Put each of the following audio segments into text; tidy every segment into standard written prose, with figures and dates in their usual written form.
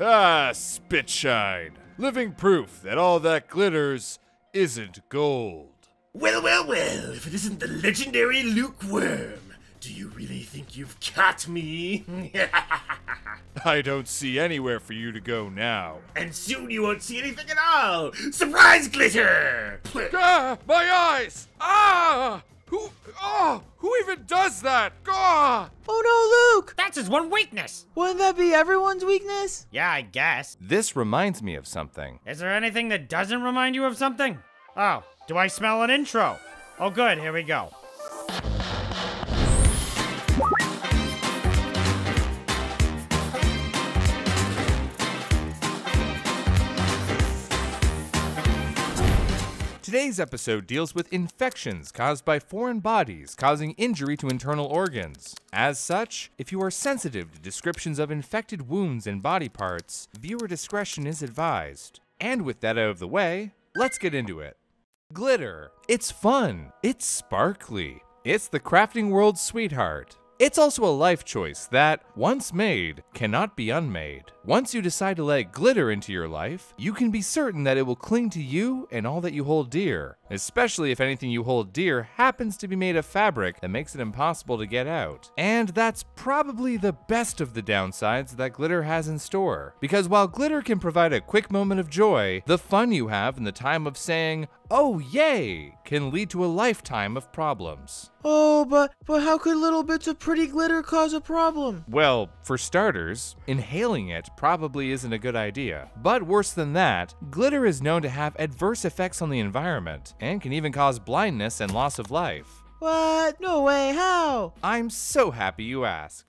Ah, Spitshine. Living proof that all that glitters isn't gold. Well, well, well, if it isn't the legendary Luke Worm. Do you really think you've got me? I don't see anywhere for you to go now. And soon you won't see anything at all! Surprise glitter! Ah, my eyes! Ah! Who even does that? Ah! Oh no, Luke! That's his one weakness! Wouldn't that be everyone's weakness? Yeah, I guess. This reminds me of something. Is there anything that doesn't remind you of something? Oh, do I smell an intro? Oh good, here we go. Today's episode deals with infections caused by foreign bodies causing injury to internal organs. As such, if you are sensitive to descriptions of infected wounds and body parts, viewer discretion is advised. And with that out of the way, let's get into it. Glitter. It's fun. It's sparkly. It's the crafting world's sweetheart. It's also a life choice that, once made, cannot be unmade. Once you decide to let glitter into your life, you can be certain that it will cling to you and all that you hold dear, especially if anything you hold dear happens to be made of fabric that makes it impossible to get out. And that's probably the best of the downsides that glitter has in store, because while glitter can provide a quick moment of joy, the fun you have in the time of saying, "Oh yay," can lead to a lifetime of problems. Oh, but how could little bits of pretty glitter cause a problem? Well, for starters, inhaling it probably isn't a good idea. But worse than that, glitter is known to have adverse effects on the environment, and can even cause blindness and loss of life. What? No way, how? I'm so happy you asked.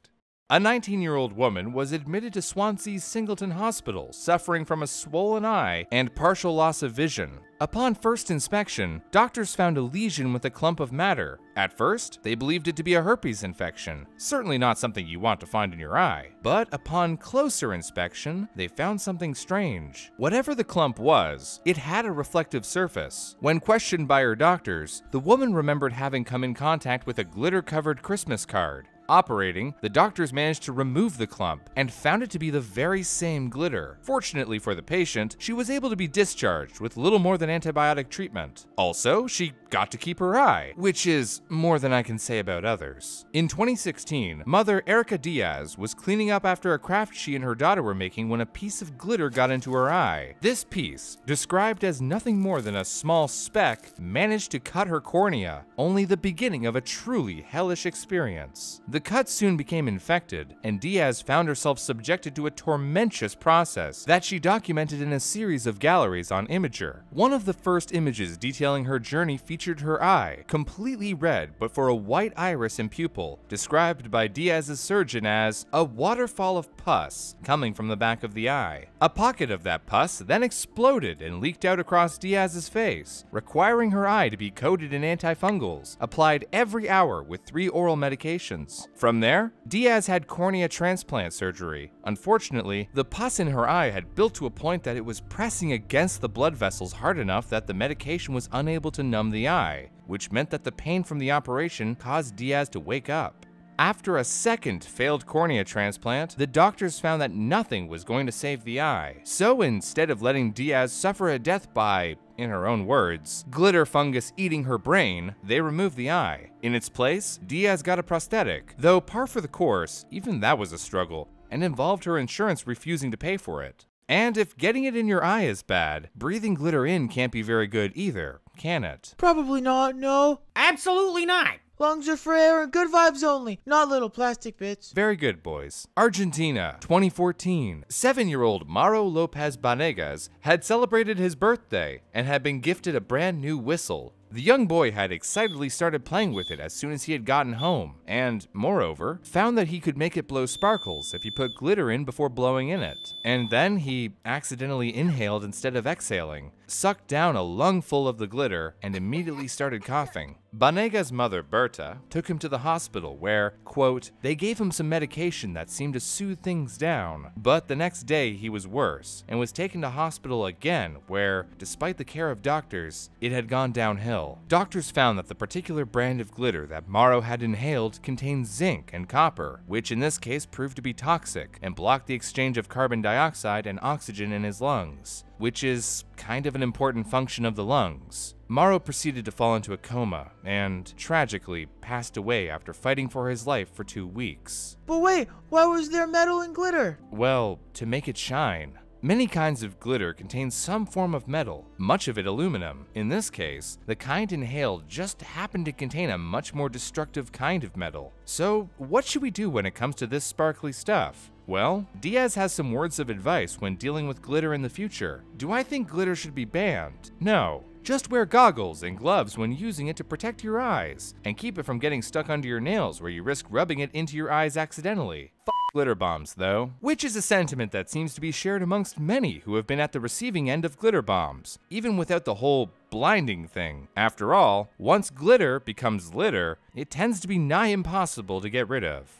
A 19-year-old woman was admitted to Swansea's Singleton Hospital, suffering from a swollen eye and partial loss of vision. Upon first inspection, doctors found a lesion with a clump of matter. At first, they believed it to be a herpes infection, certainly not something you want to find in your eye. But upon closer inspection, they found something strange. Whatever the clump was, it had a reflective surface. When questioned by her doctors, the woman remembered having come in contact with a glitter-covered Christmas card. Operating, the doctors managed to remove the clump and found it to be the very same glitter. Fortunately for the patient, she was able to be discharged with little more than antibiotic treatment. Also, she got to keep her eye, which is more than I can say about others. In 2016, mother Erica Diaz was cleaning up after a craft she and her daughter were making when a piece of glitter got into her eye. This piece, described as nothing more than a small speck, managed to cut her cornea, only the beginning of a truly hellish experience. The cut soon became infected, and Diaz found herself subjected to a tormentous process that she documented in a series of galleries on Imgur. One of the first images detailing her journey featured her eye, completely red but for a white iris and pupil, described by Diaz's surgeon as a waterfall of pus coming from the back of the eye. A pocket of that pus then exploded and leaked out across Diaz's face, requiring her eye to be coated in antifungals, applied every hour with 3 oral medications. From there, Diaz had cornea transplant surgery. Unfortunately, the pus in her eye had built to a point that it was pressing against the blood vessels hard enough that the medication was unable to numb the eye, which meant that the pain from the operation caused Diaz to wake up. After a second failed cornea transplant, the doctors found that nothing was going to save the eye. So instead of letting Diaz suffer a death by, in her own words, glitter fungus eating her brain, they removed the eye. In its place, Diaz got a prosthetic, though par for the course, even that was a struggle, and involved her insurance refusing to pay for it. And if getting it in your eye is bad, breathing glitter in can't be very good either, can it? Probably not, no. Absolutely not. Lungs are for air and good vibes only, not little plastic bits. Very good, boys. Argentina, 2014. 7-year-old Mauro Lopez Banegas had celebrated his birthday and had been gifted a brand new whistle. The young boy had excitedly started playing with it as soon as he had gotten home, and, moreover, found that he could make it blow sparkles if he put glitter in before blowing in it. And then he accidentally inhaled instead of exhaling, sucked down a lungful of the glitter and immediately started coughing. Banegas' mother, Berta, took him to the hospital where, quote, they gave him some medication that seemed to soothe things down, but the next day he was worse and was taken to hospital again where, despite the care of doctors, it had gone downhill. Doctors found that the particular brand of glitter that Mauro had inhaled contained zinc and copper, which in this case proved to be toxic and blocked the exchange of carbon dioxide and oxygen in his lungs, which is kind of an important function of the lungs. Mauro proceeded to fall into a coma and, tragically, passed away after fighting for his life for 2 weeks. But wait, why was there metal and glitter? Well, to make it shine. Many kinds of glitter contain some form of metal, much of it aluminum. In this case, the kind inhaled just happened to contain a much more destructive kind of metal. So, what should we do when it comes to this sparkly stuff? Well, Diaz has some words of advice when dealing with glitter in the future. Do I think glitter should be banned? No. Just wear goggles and gloves when using it to protect your eyes, and keep it from getting stuck under your nails where you risk rubbing it into your eyes accidentally. F glitter bombs, though. Which is a sentiment that seems to be shared amongst many who have been at the receiving end of glitter bombs, even without the whole blinding thing. After all, once glitter becomes litter, it tends to be nigh impossible to get rid of.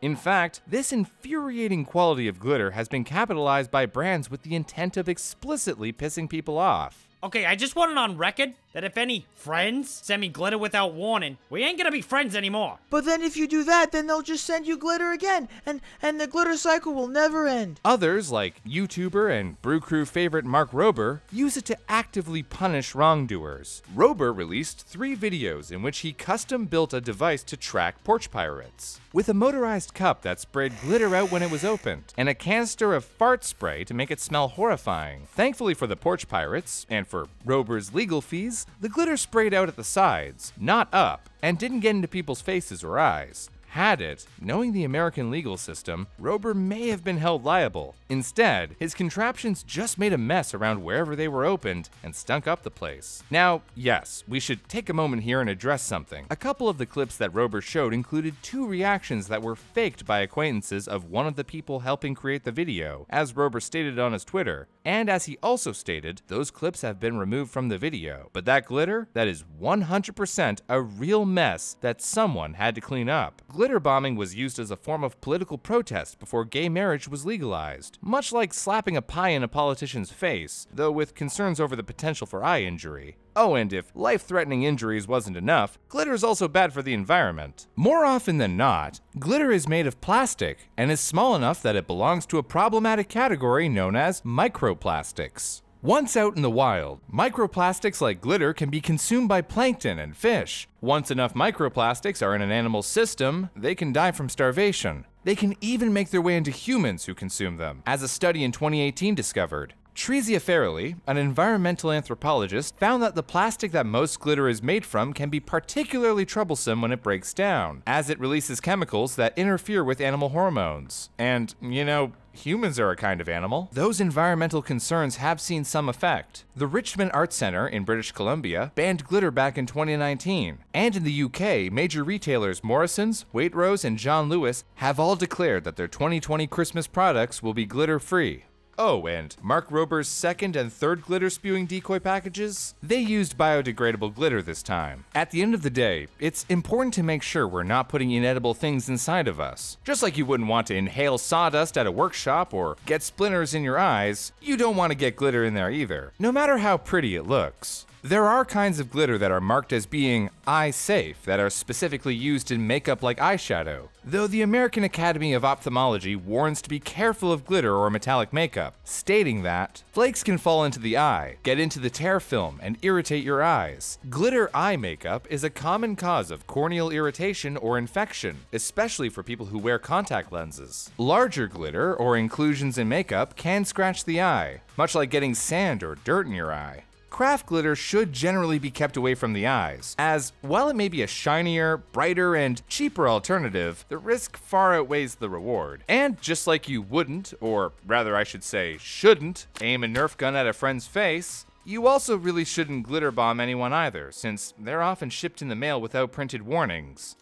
In fact, this infuriating quality of glitter has been capitalized by brands with the intent of explicitly pissing people off. Okay, I just want it on record that if any friends send me glitter without warning, we ain't gonna be friends anymore. But then if you do that, then they'll just send you glitter again, and the glitter cycle will never end. Others, like YouTuber and Brew Crew favorite Mark Rober, use it to actively punish wrongdoers. Rober released 3 videos in which he custom built a device to track porch pirates, with a motorized cup that sprayed glitter out when it was opened, and a canister of fart spray to make it smell horrifying. Thankfully for the porch pirates, and for Rober's legal fees, the glitter sprayed out at the sides, not up, and didn't get into people's faces or eyes. Had it, knowing the American legal system, Rober may have been held liable. Instead, his contraptions just made a mess around wherever they were opened and stunk up the place. Now, yes, we should take a moment here and address something. A couple of the clips that Rober showed included 2 reactions that were faked by acquaintances of one of the people helping create the video, as Rober stated on his Twitter. And as he also stated, those clips have been removed from the video. But that glitter, that is 100% a real mess that someone had to clean up. Glitter bombing was used as a form of political protest before gay marriage was legalized, much like slapping a pie in a politician's face, though with concerns over the potential for eye injury. Oh, and if life-threatening injuries wasn't enough, glitter is also bad for the environment. More often than not, glitter is made of plastic and is small enough that it belongs to a problematic category known as microplastics. Once out in the wild, microplastics like glitter can be consumed by plankton and fish. Once enough microplastics are in an animal's system, they can die from starvation. They can even make their way into humans who consume them, as a study in 2018 discovered. Tricia Fairley, an environmental anthropologist, found that the plastic that most glitter is made from can be particularly troublesome when it breaks down, as it releases chemicals that interfere with animal hormones. And, you know, humans are a kind of animal. Those environmental concerns have seen some effect. The Richmond Art Center in British Columbia banned glitter back in 2019. And in the UK, major retailers Morrisons, Waitrose, and John Lewis have all declared that their 2020 Christmas products will be glitter-free. Oh, and Mark Rober's 2nd and 3rd glitter-spewing decoy packages? They used biodegradable glitter this time. At the end of the day, it's important to make sure we're not putting inedible things inside of us. Just like you wouldn't want to inhale sawdust at a workshop or get splinters in your eyes, you don't want to get glitter in there either, no matter how pretty it looks. There are kinds of glitter that are marked as being eye-safe that are specifically used in makeup like eyeshadow, though the American Academy of Ophthalmology warns to be careful of glitter or metallic makeup, stating that flakes can fall into the eye, get into the tear film, and irritate your eyes. Glitter eye makeup is a common cause of corneal irritation or infection, especially for people who wear contact lenses. Larger glitter or inclusions in makeup can scratch the eye, much like getting sand or dirt in your eye. Craft glitter should generally be kept away from the eyes, as while it may be a shinier, brighter, and cheaper alternative, the risk far outweighs the reward. And just like you wouldn't, or rather I should say shouldn't, aim a Nerf gun at a friend's face, you also really shouldn't glitter bomb anyone either, since they're often shipped in the mail without printed warnings.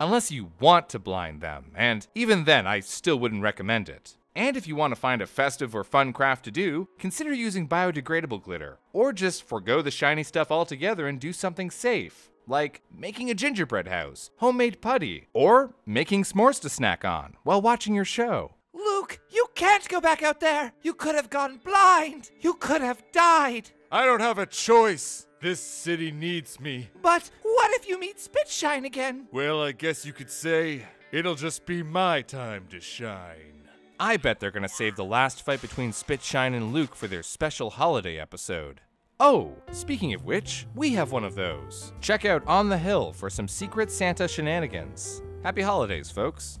unless you want to blind them, and even then I still wouldn't recommend it. And if you want to find a festive or fun craft to do, consider using biodegradable glitter, or just forgo the shiny stuff altogether and do something safe, like making a gingerbread house, homemade putty, or making s'mores to snack on while watching your show. Luke, you can't go back out there! You could have gone blind! You could have died! I don't have a choice! This city needs me. But what if you meet Spitshine again? Well, I guess you could say it'll just be my time to shine. I bet they're gonna save the last fight between Spitshine and Luke for their special holiday episode. Oh, speaking of which, we have one of those. Check out On the Hill for some Secret Santa shenanigans. Happy holidays, folks.